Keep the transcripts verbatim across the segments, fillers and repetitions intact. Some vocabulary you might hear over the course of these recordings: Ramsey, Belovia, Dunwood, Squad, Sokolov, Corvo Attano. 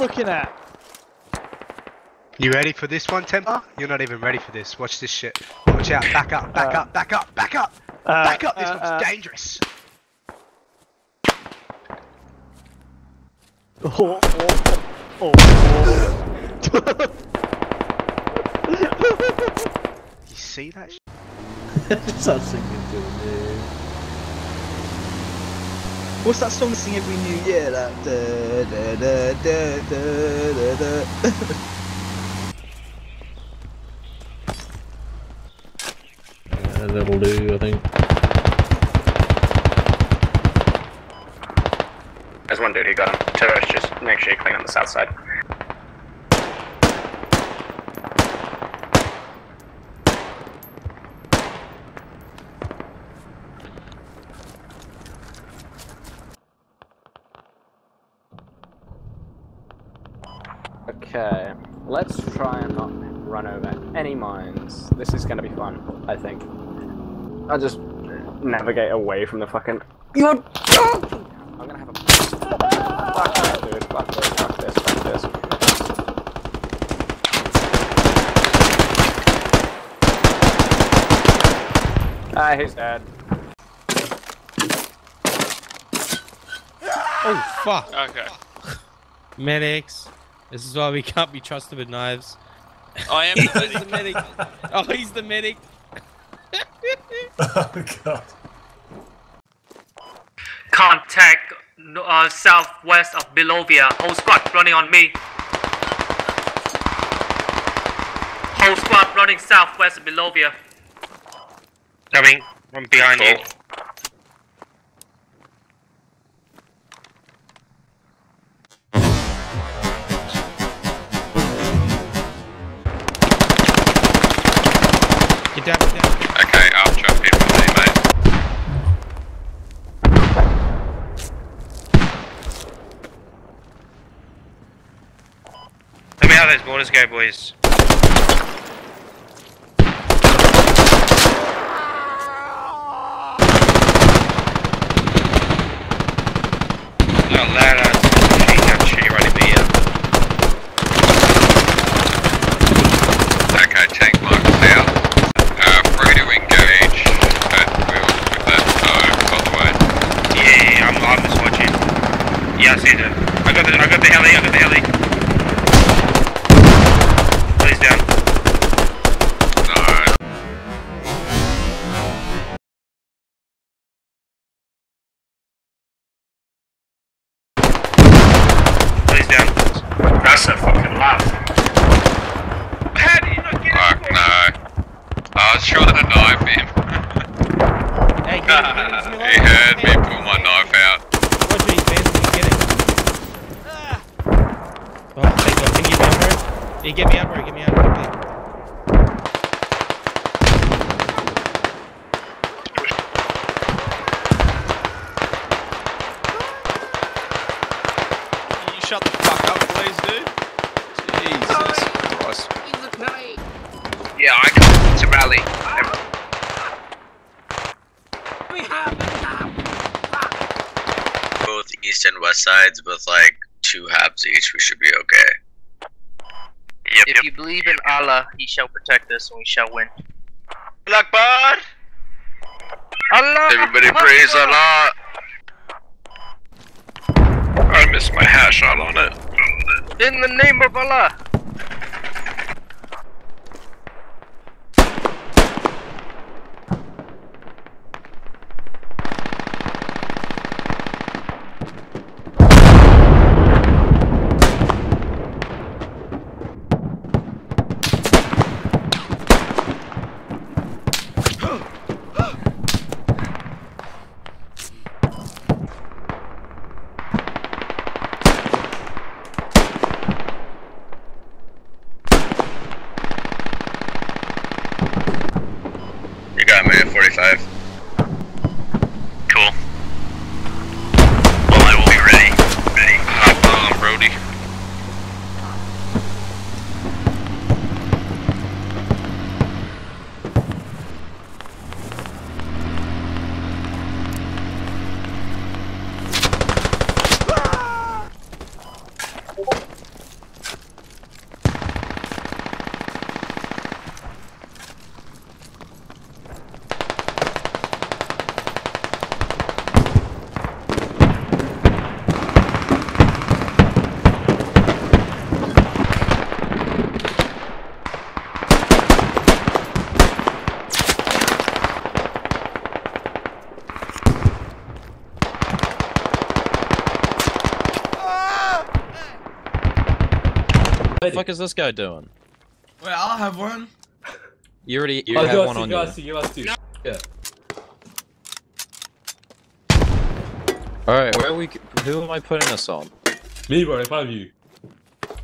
looking at? You ready for this one, Templar? You're not even ready for this. Watch this shit. Watch out. Back up, back uh, up, back up, back up. Uh, back up. This uh, one's uh, dangerous. Oh, oh, oh, oh. You see that shit? It's not singing to me. What's that song sing every New Year? That da da da da da da. Yeah, that'll do, I think. There's one dude who got him. Terrorists, just make sure you clean on the south side. Okay, let's try and not run over any mines. This is gonna be fun, I think. I'll just navigate away from the fucking. You're. I'm gonna have a. Fuck that, dude. Fuck this, fuck this, fuck this. Ah, he's dead. Oh, fuck. Okay. Medics. This is why we can't be trusted with knives. I am the medic. the medic. Oh, he's the medic. Oh, God. Contact uh, southwest of Belovia. Whole squad running on me. Whole squad running southwest of Belovia. Coming. I'm behind you. Down, down. Okay, I'll jump in with you, mate. Let me how those borders go, boys. Not loud, I was shooting right in the ear. Okay, tank marks out. Yeah, I see them. I got the I got the heli, I got the heli. Please down. No. Please down. That's a fucking laugh. How did you not get Fuck it? No. I was trying to knife him. Hey, nah, he heard me pull my knife out. Oh, thank you. Can you get me up here? You get me up here, get me up here, please. You shut the fuck up, please, dude. Jesus oh, Christ. Jesus Christ. Yeah, I can't. It's a rally. Oh. We have it. Both east and west sides with like two halves each, we should be okay. Yep, if yep, you believe yep, in Allah, he shall protect us and we shall win. Akbar! Allah! Everybody praise Allah! I missed my hash out on it. In the name of Allah! the fuck is this guy doing? Wait, I'll have one. You already you oh, have one on you. I see, you must do. No. Yeah. Alright, where are we? Who am I putting this on? Me, bro, in front of you.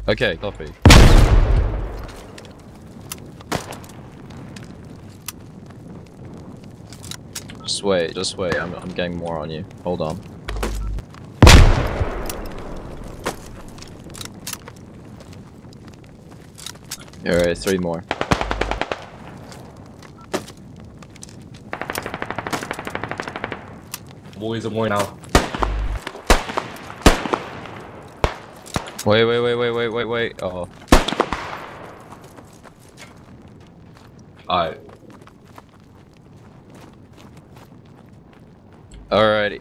Okay, copy. Just wait, just wait. I'm, I'm getting more on you. Hold on. Alright, three more. Boys are more now. Wait, wait, wait, wait, wait, wait, wait. Oh. Alright. Alrighty.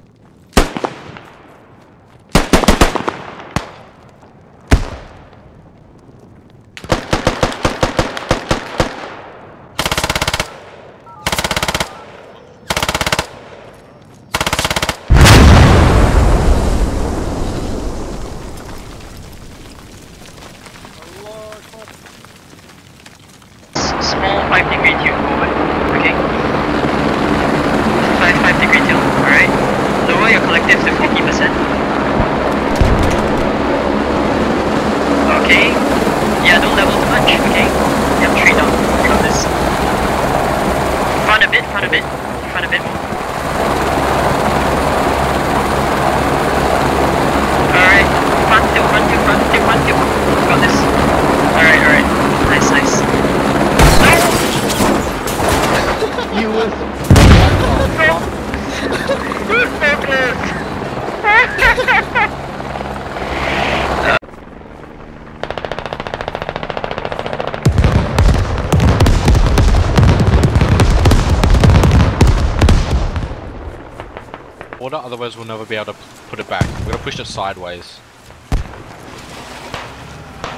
Otherwise we'll never be able to put it back. We're gonna push it sideways.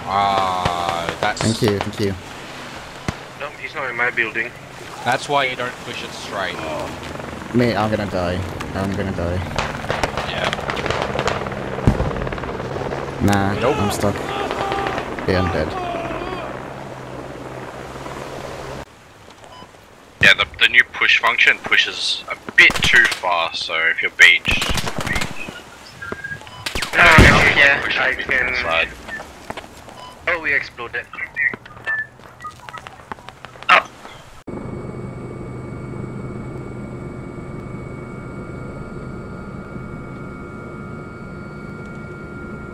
Ah, uh, that's... Thank you, thank you. No, he's not in my building. That's why you don't push it straight. Oh. Mate, I'm gonna die. I'm gonna die. Yeah. Nah, nope. I'm stuck. Yeah, I'm dead. Yeah, the, the new push function pushes a bit too far, so if you're beached... Oh, uh, yeah, I can... Inside. Oh, we exploded. Oh!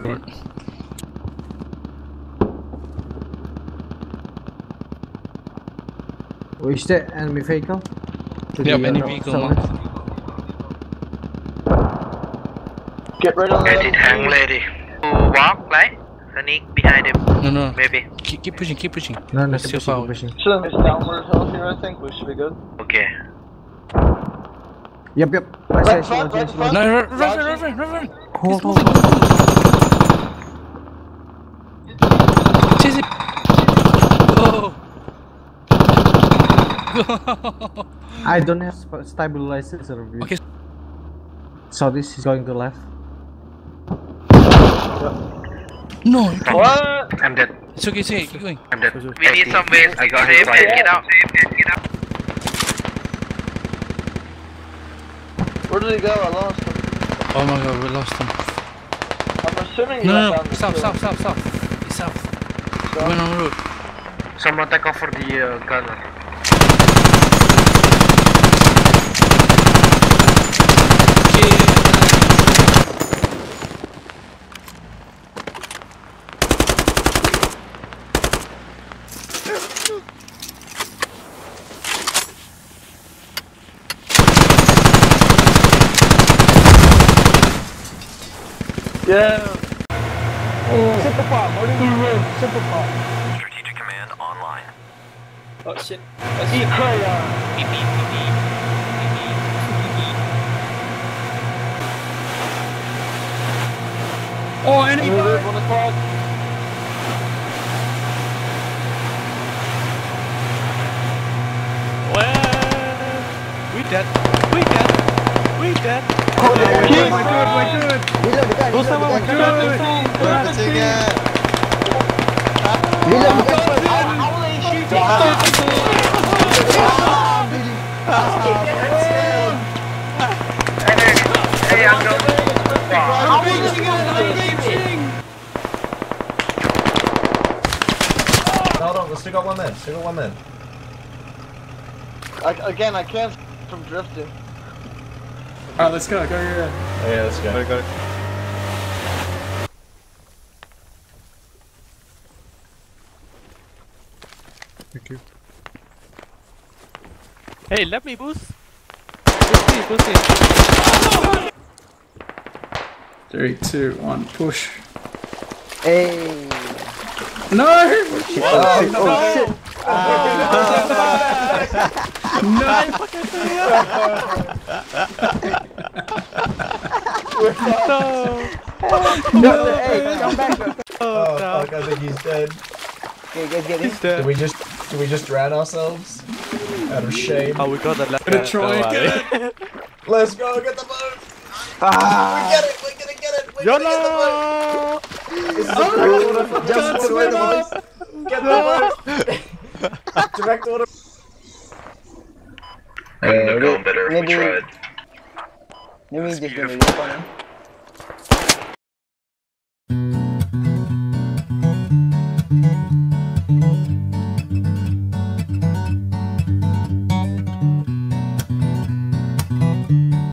What? Reach the enemy vehicle. To yeah, the enemy vehicle. Get rid of the hang lady. Walk, like, sneak behind him. No, no. Maybe. Keep, keep pushing, keep pushing. No, no, keep pushing, pushing. So there's downward hill here, I think. We should be good. Okay. Yep, yep. Right, right, right, right, right, right. No, run, run, run, run, run. Hold, hold, hold. Chase it. Oh. I don't have stabilizer of you. Okay. So this is going to left. No. What? I'm dead. It's okay, it's okay. Keep going. I'm dead. We need some ways. I got him. Get out. Get out. Where did he go? I lost him. Oh my god, we lost him. I'm assuming he no, no, no. South, south, south, south. He's south. We're on route. Someone take off for the uh, gunner. Yeah. Oh. Sit the farm, what do you mean? Sit the farm. Strategic command online. Oh shit. I see a car. Beep beep beep beep. Beep beep beep beep. Oh, enemy bird on the clock. Well, we dead. We dead. We dead. Oh, oh, yeah, we're my good, my good! We're good, we're good! We're good, we're good! We're good, we're good! got one man, still got one man. I, again, I can't from drifting. Alright, let's go, go, go, go. Oh, yeah, let's go. Go, go. Thank you. Hey, let me boost. Push me, push me. Three, two, one, push. Hey. No! Oh, no! Oh, shit. Oh, uh, no! I fucking failed! No! No! Hey, come back! Oh, oh no. Fuck, I think he's dead. Okay, guys, get him. Did we just, did we just drown ourselves? Out of shame. Oh, we got the left. We're gonna try and get it! Let's go, get the boat! Ah. We get it, we're gonna get it! We're Yolo. Gonna get the boat! This is oh, a cool one, just away the boat! Get the boat! Direct order. I couldn't have gone better if we tried. Maybe we just gonna get on him.